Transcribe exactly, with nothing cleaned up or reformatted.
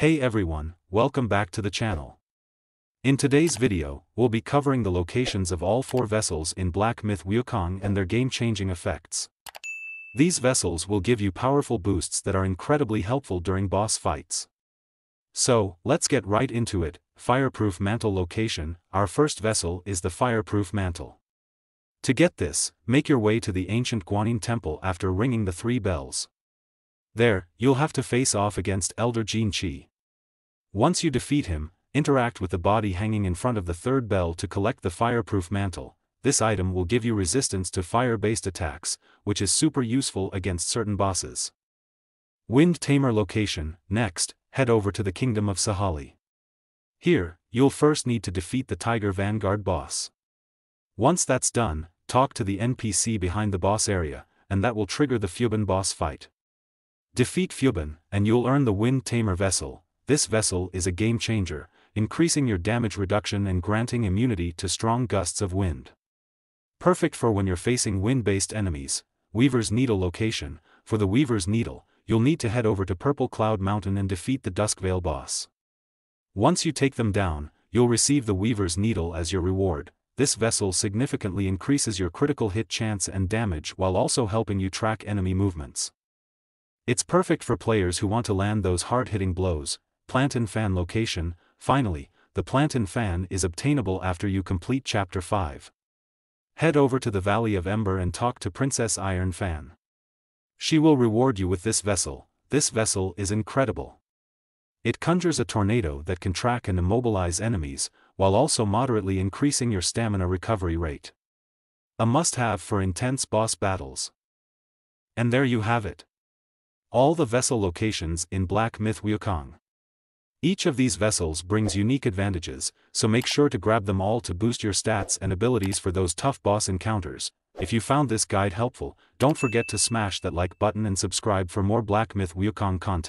Hey everyone, welcome back to the channel. In today's video, we'll be covering the locations of all four vessels in Black Myth Wukong and their game-changing effects. These vessels will give you powerful boosts that are incredibly helpful during boss fights. So, let's get right into it. Fireproof Mantle location. Our first vessel is the Fireproof Mantle. To get this, make your way to the ancient Guan Yin Temple after ringing the three bells. There, you'll have to face off against Elder Jean Chi. Once you defeat him, interact with the body hanging in front of the third bell to collect the Fireproof Mantle. This item will give you resistance to fire-based attacks, which is super useful against certain bosses. Wind Tamer location. Next, head over to the Kingdom of Sahali. Here, you'll first need to defeat the Tiger Vanguard boss. Once that's done, talk to the N P C behind the boss area, and that will trigger the Fuban boss fight. Defeat Fuban, and you'll earn the Wind Tamer vessel. This vessel is a game changer, increasing your damage reduction and granting immunity to strong gusts of wind. Perfect for when you're facing wind-based enemies. Weaver's Needle location. For the Weaver's Needle, you'll need to head over to Purple Cloud Mountain and defeat the Duskveil boss. Once you take them down, you'll receive the Weaver's Needle as your reward. This vessel significantly increases your critical hit chance and damage while also helping you track enemy movements. It's perfect for players who want to land those hard-hitting blows. Plantain Fan location. Finally, the Plantain Fan is obtainable after you complete Chapter five. Head over to the Valley of Ember and talk to Princess Iron Fan. She will reward you with this vessel. This vessel is incredible. It conjures a tornado that can track and immobilize enemies, while also moderately increasing your stamina recovery rate. A must-have for intense boss battles. And there you have it. All the vessel locations in Black Myth Wukong. Each of these vessels brings unique advantages, so make sure to grab them all to boost your stats and abilities for those tough boss encounters. If you found this guide helpful, don't forget to smash that like button and subscribe for more Black Myth Wukong content.